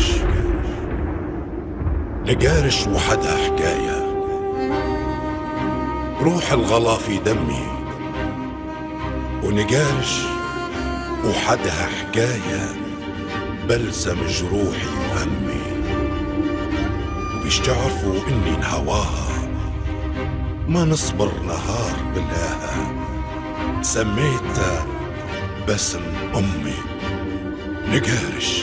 نقارش. نقارش وحدها حكاية، روح الغلا في دمي، ونقارش وحدها حكاية، بلسم جروحي وهمي، وبيش تعرفوا إني نهواها ما نصبر نهار بلاها. سميتها باسم أمي نقارش.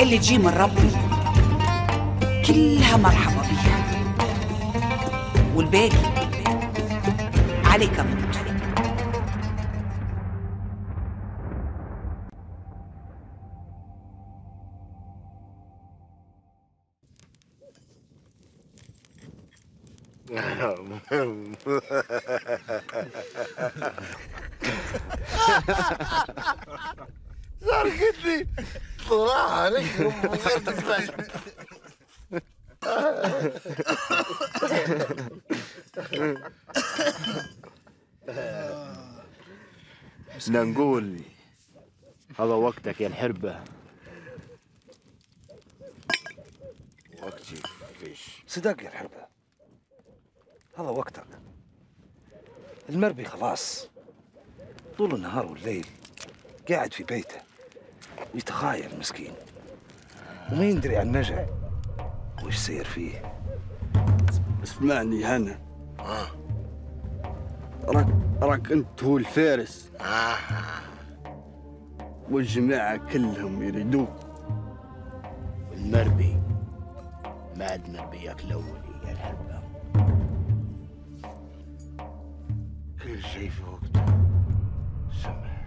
اللي تجي من ربي كلها مرحبا بيها، والباقي عليك أموت. زرقتني صراحة عليك من غير تفاجئ. بدنا نقول هذا وقتك يا الحربة. وقتي فيش صدق يا الحربة، هذا وقتك. المربي خلاص طول النهار والليل قاعد في بيته ويتخايل مسكين، وما يدري عن نجع وش سير فيه. اسمعني هنا، راك انت هو الفارس، والجماعة كلهم يريدوك. المربي ما عاد مربيك الأولي يا الحربة، شيء في وقته. سمح.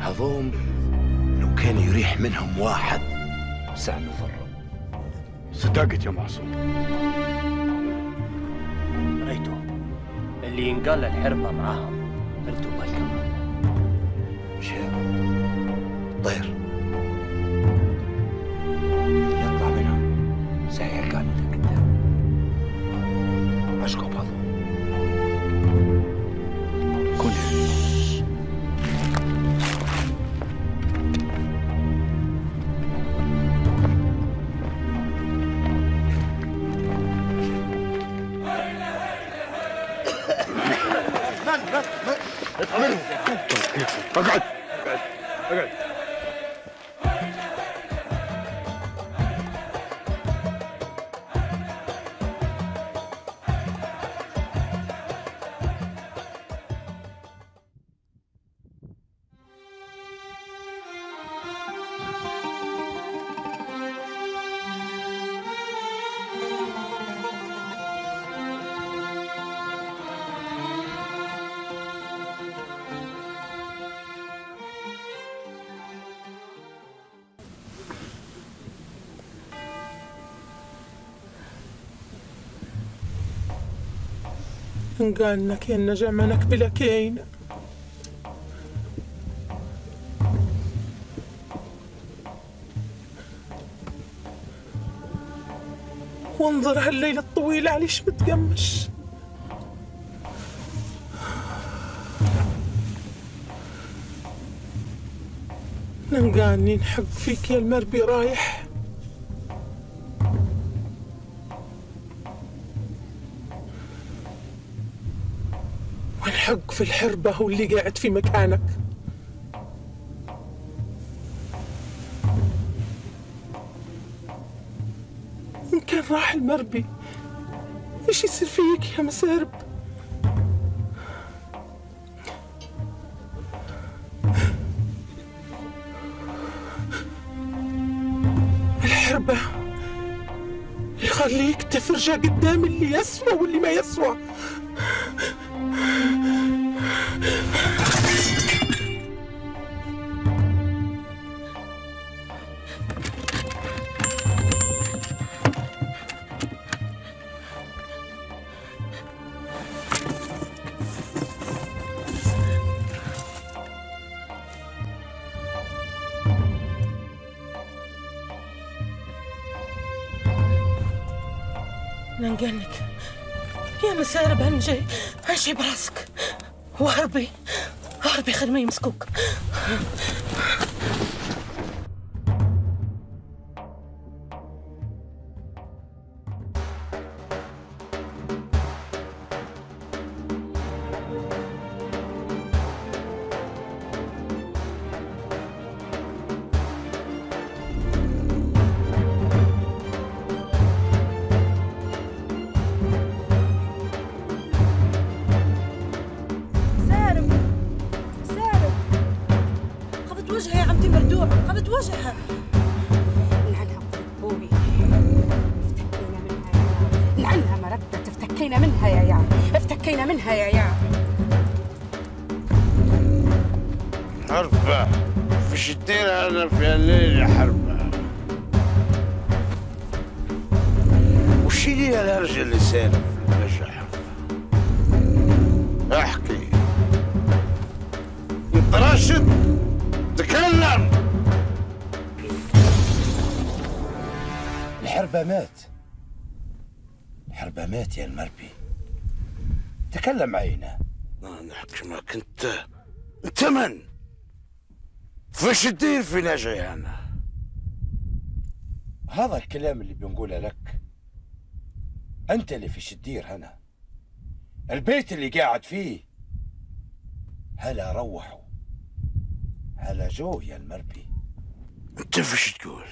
هذوم لو كان يريح منهم واحد ساعة نضرب. صدقت يا معصوم. ريتو اللي ينقال الحربة معاهم ريتو بالكم. شاب طير يطلع منهم زي القانون قدام. اشكو بهذا اقعد اقعد اقعد. قال لك ان جمنك بلا كاين وانظر هالليله الطويله علاش متقمش نلقاني نحق فيك يا المربي رايح حق في الحربة هو اللي قاعد في مكانك إن كان راح المربي إيش يصير فيك يا مسارب الحربة يخليك تفرجها قدام اللي يسوى واللي ما يسوى ننقلك يا مسارب هنجي هنجي براسك وهربي هربي خير ما يمسكوك يا المربي تكلم معينا ما نحكمك انت من فاش دير في نجاي انا؟ هذا الكلام اللي بنقوله لك انت اللي فيش تدير هنا. البيت اللي قاعد فيه هلا روحوا هلا جو يا المربي. انت فيش تقول؟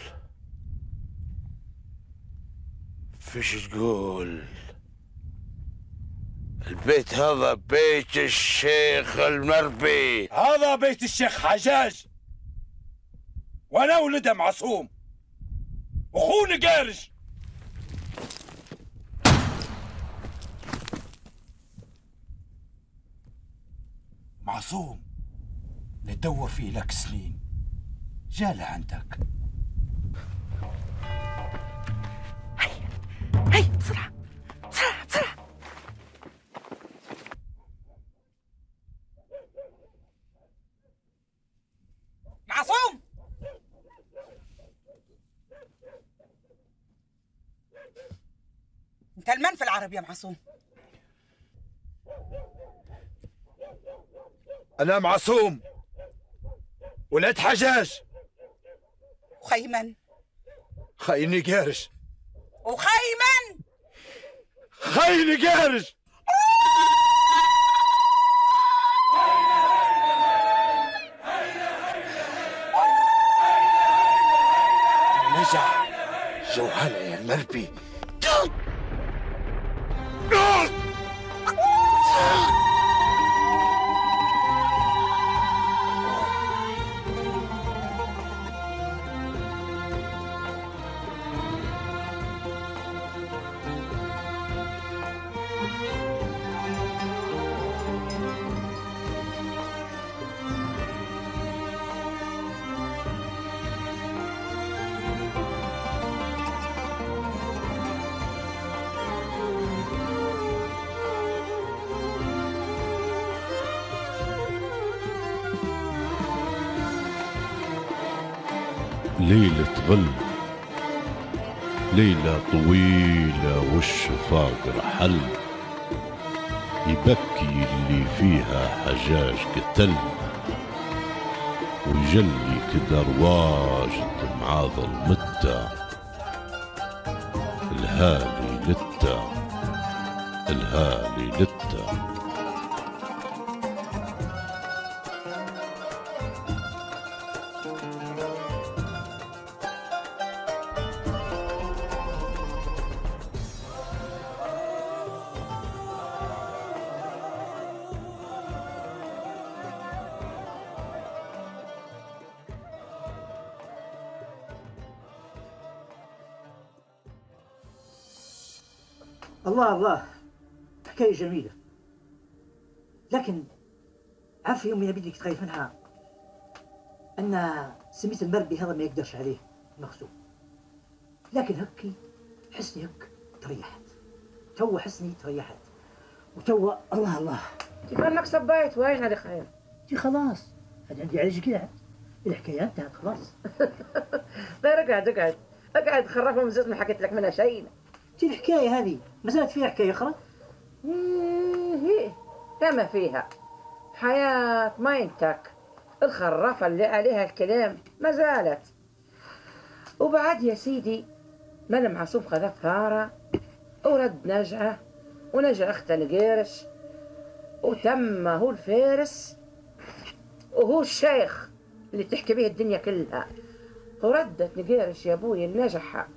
فيش تقول البيت هذا بيت الشيخ المربي؟ هذا بيت الشيخ حجاج وانا ولده معصوم وخو نقارش. معصوم ندور فيه لك سنين جاله عندك. هيا هيا بسرعة بسرعة بسرعة. معصوم انت المن في العرب يا معصوم. أنا معصوم ولاد حجاج. وخي من؟ خي نقارش. وخي من؟ خي نقارش. نجح جوهلة يا المربي. ليلة ظلم ليلة طويلة والشفاطر حل، يبكي اللي فيها حجاج قتل، ويجلي كدر واجد معاضل متى الهالي لتا الهالي لتا. الله الله حكاية جميلة، لكن عارف يوم من بدك تخايف منها أن سميت المربي هذا ما يقدرش عليه مخزوم، لكن هكي حسني هك تريحت، تو حسني تريحت وتو الله الله. كان لك صبيت وين هذه خير؟ تي خلاص هذا عندي علاج كذا، الحكاية انتهت خلاص. غير اقعد اقعد اقعد خرفها من زيت ما حكيت لك منها شيء. تي الحكاية هذه ما زالت فيها حكاية أخرى؟ هي كما فيها حياة ما ينتك الخرافة اللي عليها الكلام ما زالت. وبعد يا سيدي ما المعصوم خذ ثارة ورد نجعة ونجع أخت نقارش وتم هو الفارس وهو الشيخ اللي تحكي به الدنيا كلها. وردت نقارش يا أبوي النجحة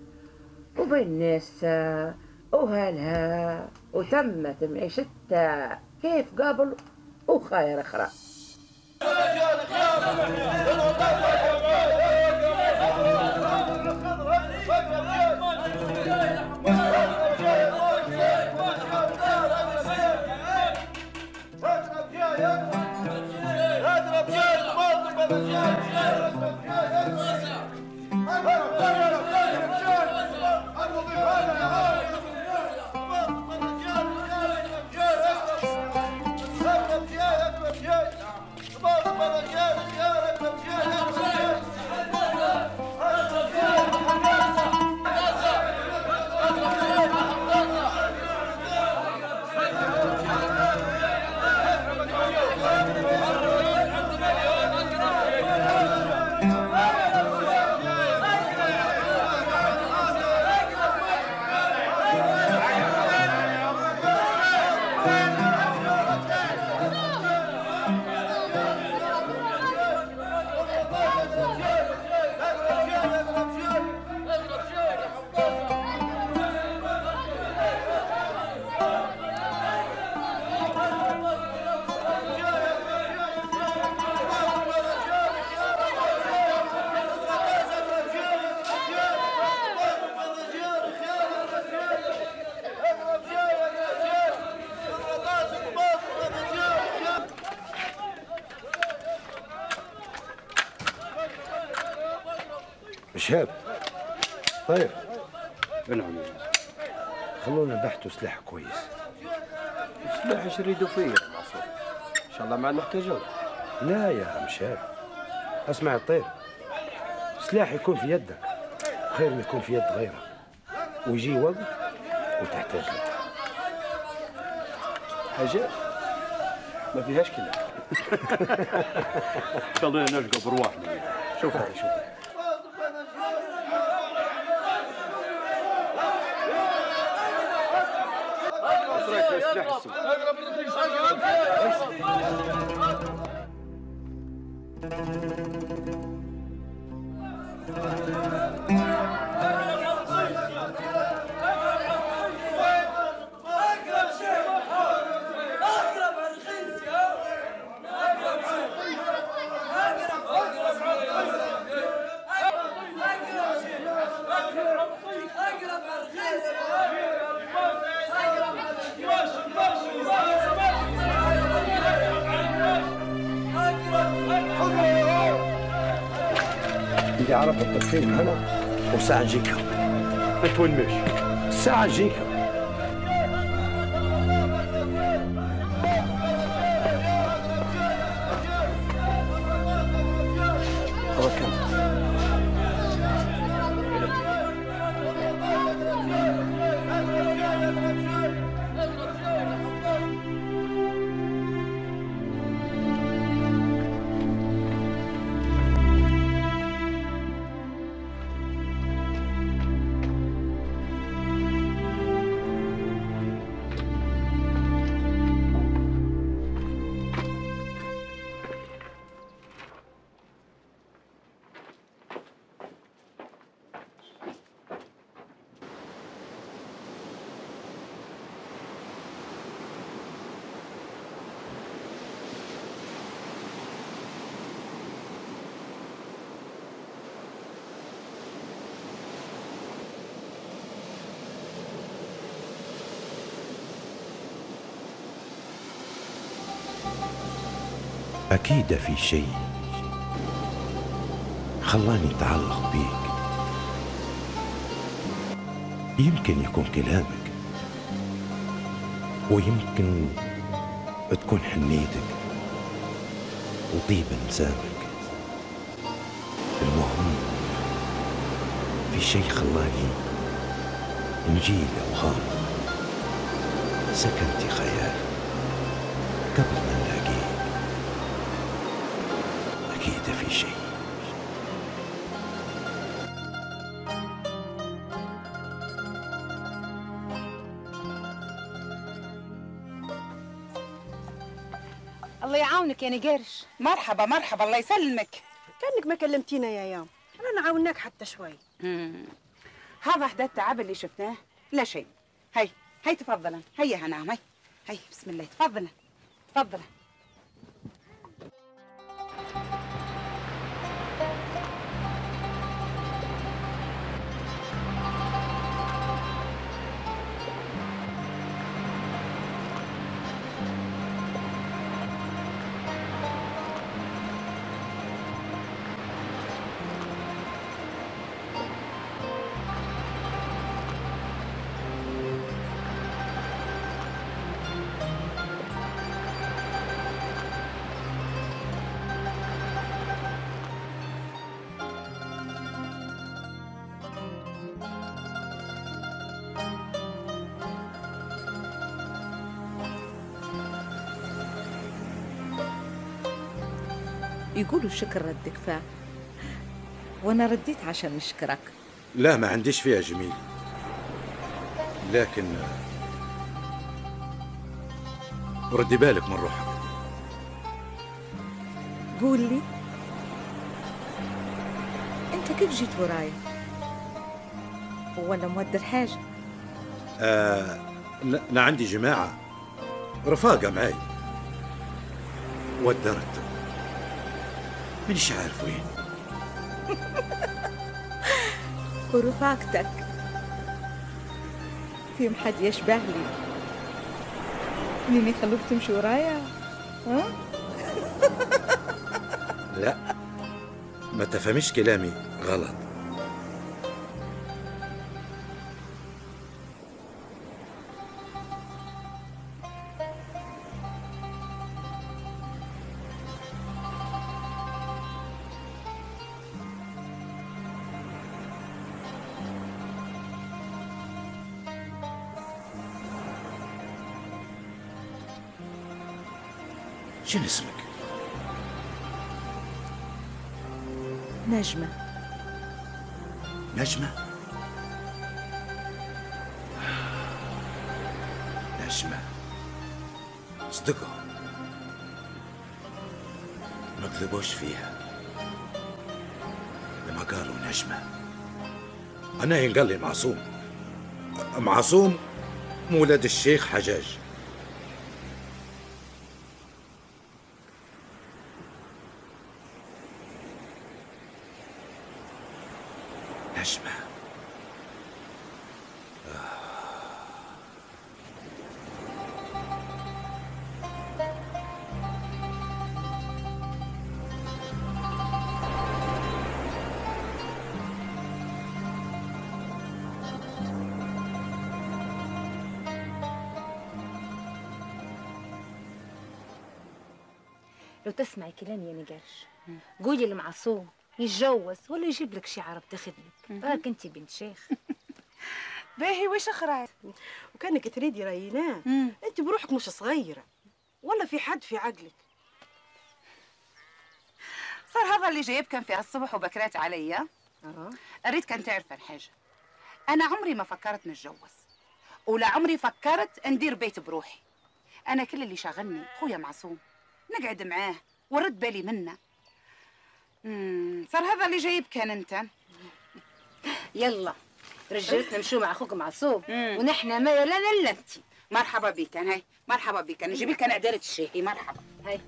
وبالنسة وهالها وتمت معيشتها كيف قبل وخير أخرى. شاب طيب العمل خلونا نبحثوا سلاح كويس. سلاح اش يريدوا فيه العصور؟ ان شاء الله ما نحتاجوش. لا يا عم شاب اسمع الطير، سلاح يكون في يدك خير ما يكون في يد غيرك ويجي وقت وتحتاج له. حاجات ما فيهاش كلام. خلونا نلقى برواحنا. شوف هذا شوف اللي عرف الطرفين هنا وساعة نجيكها. أنت وين ماشي؟ ساعة نجيكها. أكيد في شيء خلاني أتعلق بيك، يمكن يكون كلامك ويمكن تكون حنيتك وطيب انسانك، المهم في شيء خلاني نجي لأوهام سكنتي خيالي قبل ما نلاقيك. أكيد في شيء. الله يعاونك يا نقارش. مرحبا مرحبا الله يسلمك. كأنك ما كلمتينا يا يام، رانا عاوناك حتى شوي. هذا حدا التعب اللي شفناه لا شيء. هي هي تفضلا، هيا يا نعم، هي هي بسم الله تفضلا تفضلا. يقولوا الشكر رد كفاء، وانا رديت عشان نشكرك. لا ما عنديش فيها جميل، لكن ردي بالك من روحك. قول لي انت كيف جيت وراي؟ ولا مودر حاجه؟ انا عندي جماعه رفاقه معاي ودرت مانيش عارف وين. ورفاقتك فيهم حد يشبه لي منين يخلوك تمشي ورايا؟ ها؟ لا ما تفهميش كلامي غلط، شنو اسمك؟ نجمة. نجمة؟ نجمة صدقها، ما كذبوش فيها لما قالوا نجمة. أنا ينقال لي معصوم، معصوم مولد الشيخ حجاج. نجمة لو تسمعي كلامي يا نقارش، قولي المعصوم يتجوز ولا يجيب لك شي عرب تخدمك، راك انت بنت شيخ. باهي واش اخرى؟ وكانك تريدي رايناه، انت بروحك مش صغيره، ولا في حد في عقلك؟ صار هذا اللي جايب كان في الصبح وبكرات عليا. اريد كان تعرف الحاجه، انا عمري ما فكرت نتجوز، ولا عمري فكرت ندير بيت بروحي. انا كل اللي شاغلني خويا معصوم، نقعد معاه ورد بالي منه. صار هذا اللي جايب كان انت. يلا رجعتنا نمشيو مع اخوك معصوم، ونحن ما لنا الا انت. مرحبا بك، هاي مرحبا بك، نجيب لك انا عدالة الشيخي. مرحبا، هاي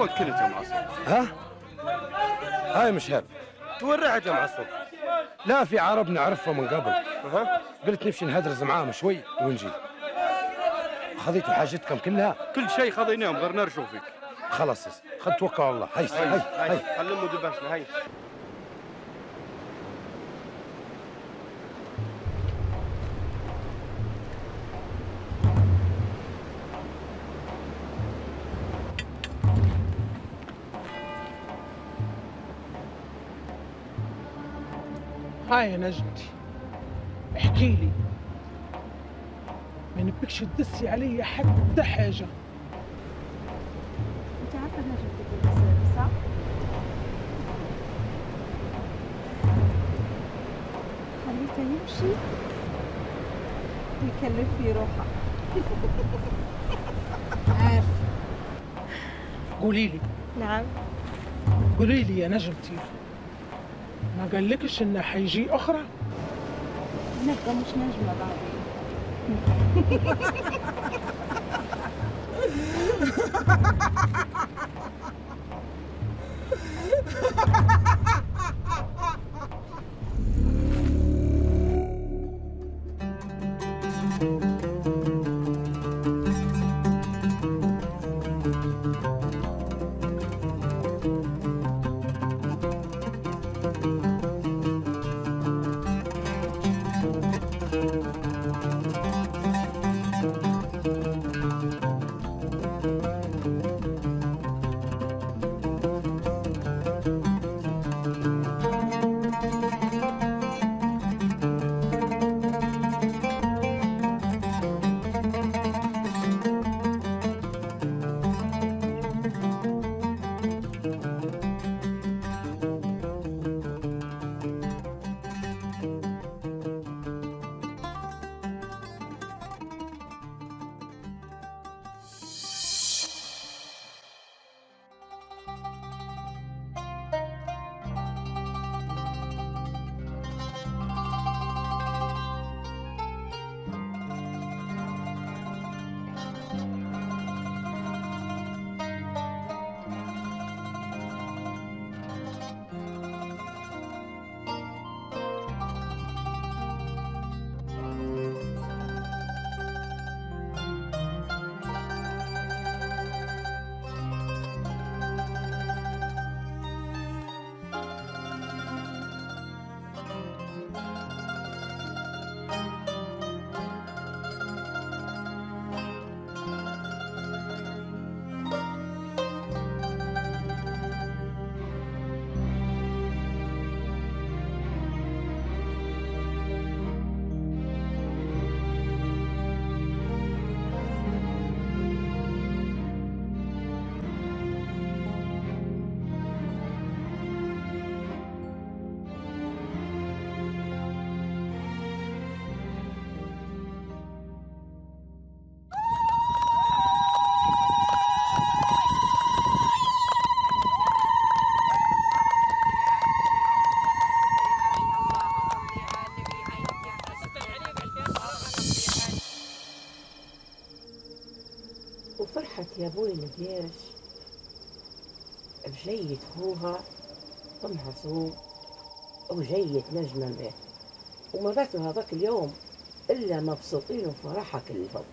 وكلت يا معصوم. ها؟ هاي مش هاب تورعت يا معصوم. لا في عرب نعرفها من قبل. قلت نمشي نهدرز معاهم شوي ونجي. خذيتوا حاجتكم كلها؟ كل شيء خذيناهم غير نرجو فيك. خلاص خلت توكل على الله. هاي هاي هاي خلموا دباشنا. هاي هاي يا نجمتي، احكي لي، ما نبكش تدسي عليا حتى حاجه. انت عارفه نجمتي بالصيف صح؟ خليته يمشي ويكلف في روحه. عارف. قولي لي. نعم. قولي لي يا نجمتي، ما قالكش انه حيجي اخرى؟ نبقى مش نجمه بعدين. المديرش بجية خوها تنحصو وجية نجمة به، ومراتو هذاك اليوم إلا مبسوطين وفرحة كلهم.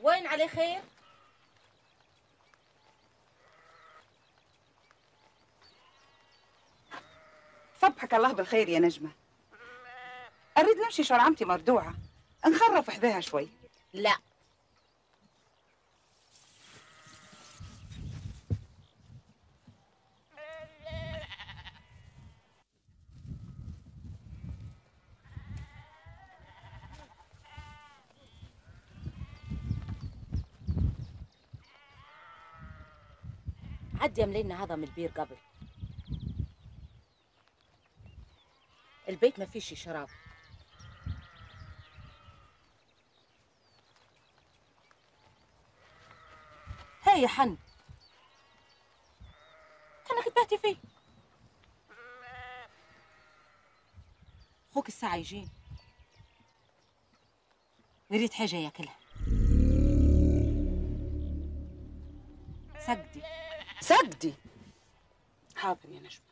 وين علي خير؟ صبحك الله بالخير يا نجمة. أريد نمشي شرعمتي مردوعة، نخرف حذاها شوي. لا عد يملينا هذا من البير قبل. البيت ما فيش شراب. هاي يا حن أنا كنت باتي فيه. خوك الساعة يجين ويريد حاجة ياكلها. سقدي حاضر يا نجمة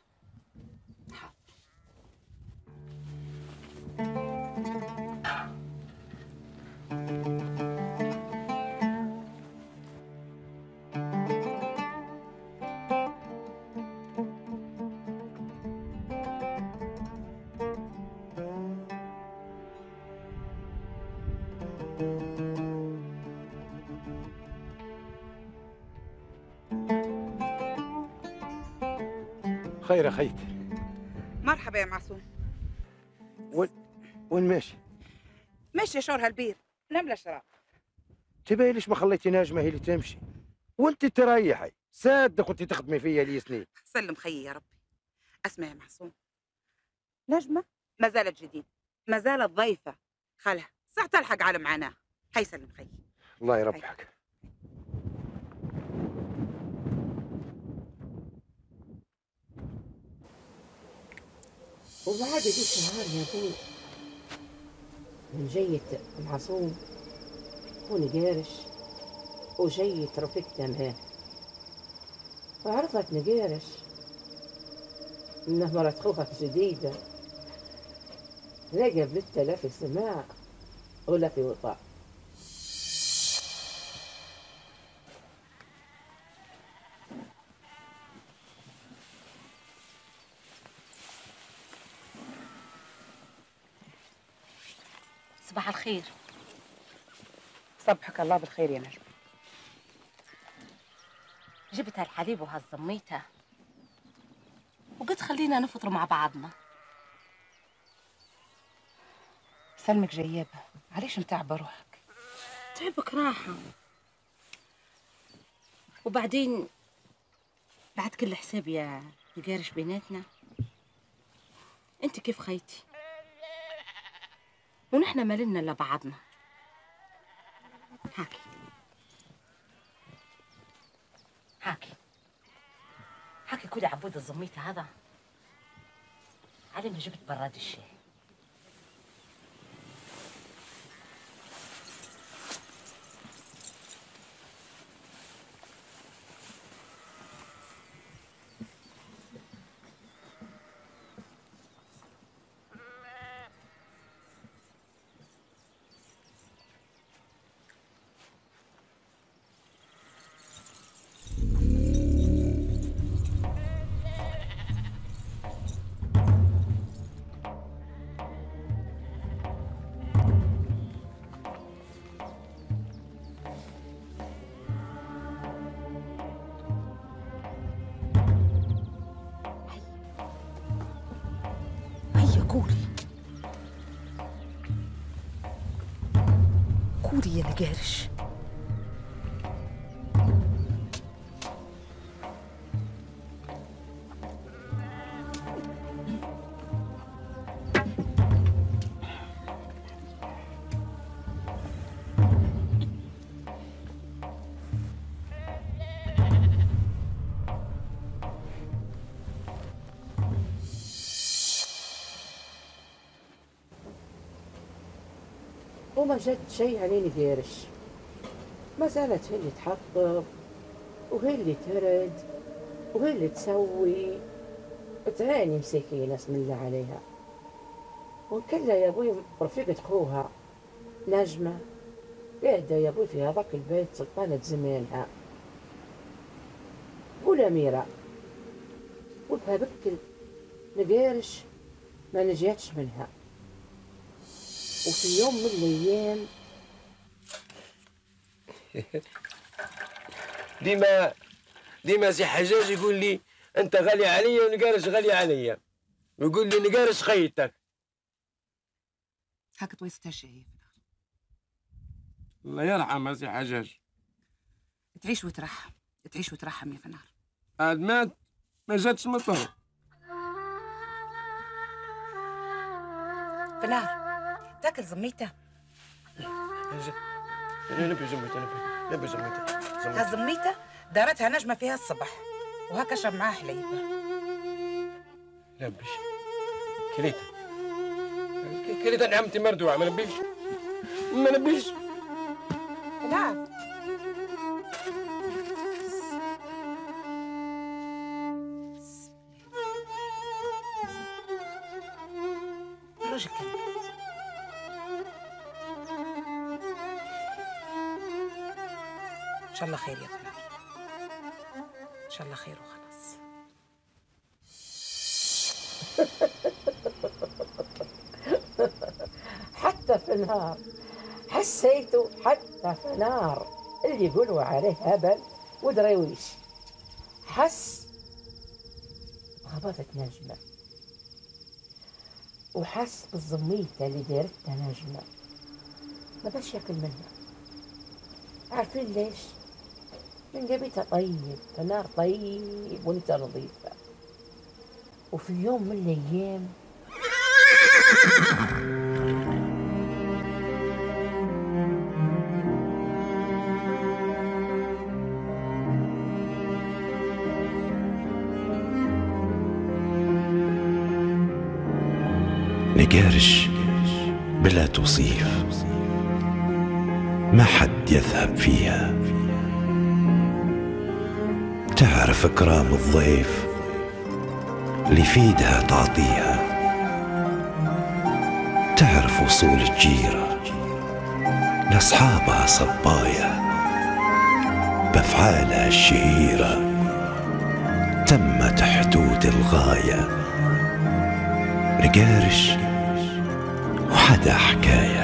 حاضر. خير يا خيتي. مرحبا يا معصوم. وين ماشي؟ ماشي شور هالبير نملة شراب. تبي ليش ما خليتي نجمة هي اللي تمشي وانت تريحي؟ صدق وانت تخدمي فيا لي سنين. سلم خيي يا ربي. اسمع يا معصوم، نجمة ما زالت جديد، ما زالت ضيفة، خلها ساعة تلحق على معاناها. هي سلم خيي. الله يربحك. وبعد ذي الشهر يا بوي من جية معصوم ونقارش وجية رفيقتها معاه، فعرفت نقارش إنها مرات خوها الجديدة لا قبلتها لا في سماع ولا في وطاع. صباح الخير. صبحك الله بالخير يا نجمة. جبت هالحليب وهالزميتة وقلت خلينا نفطروا مع بعضنا. سلمك جيابة، علاش متعبة روحك؟ تعبك راحة، وبعدين بعد كل حساب يا نقارش بيناتنا انت كيف خيتي ونحن مالنا الا بعضنا. حاكي كل عبود الزميت هذا علي ما جبت براد الشاي. كوري يا نقارش، وما جد شيء عليني ديرش، ما زالت هي اللي تحضر وهي اللي ترد وهي اللي تسوي، تعاني مسكينة اسم الله عليها. وكلها يا أبوي رفيقة خوها نجمة قاعدة يا أبوي في هذاك البيت سلطانة زمانها والأميرة، وبها بكل نقارش ما نجيتش منها. وفي يوم من الأيام ديما سي حجاج يقول لي أنت غالي عليا ونقارش غالي عليا، ويقول لي نقارش خيطك. هاك طويستها شايف. الله يرحمها سي حجاج. تعيش وترحم، تعيش وترحم يا فنار. عاد مات ما جاتش من الطهر. فنار تاكل زميته؟ انا نبي زميته، نبي زميته. هالزميته دارتها نجمه فيها الصبح وهكا شرب معاها حليب. نبيش كليتها نعمتي مردوعه. ما نبيش ما نبيش. لا الرجل كان إن شاء الله خير يا فنان، إن شاء الله خير وخلاص. حتى فنار حسيته، حتى فنار اللي يقولوا عليه هبل ودراويش حس بغباطة نجمة، وحس بالزميته اللي دارتها نجمة ما باش ياكل منها. عارفين ليش؟ من جبيتها طيب، فنار طيب وانت نظيفة. وفي يوم من الأيام نقارش بلا توصيف، ما حد يذهب فيها. تعرف إكرام الضيف اللي في ايدها تعطيها، تعرف وصول الجيرة لأصحابها صبايا، بأفعالها الشهيرة تمت حدود الغاية. نقارش وحدا حكاية.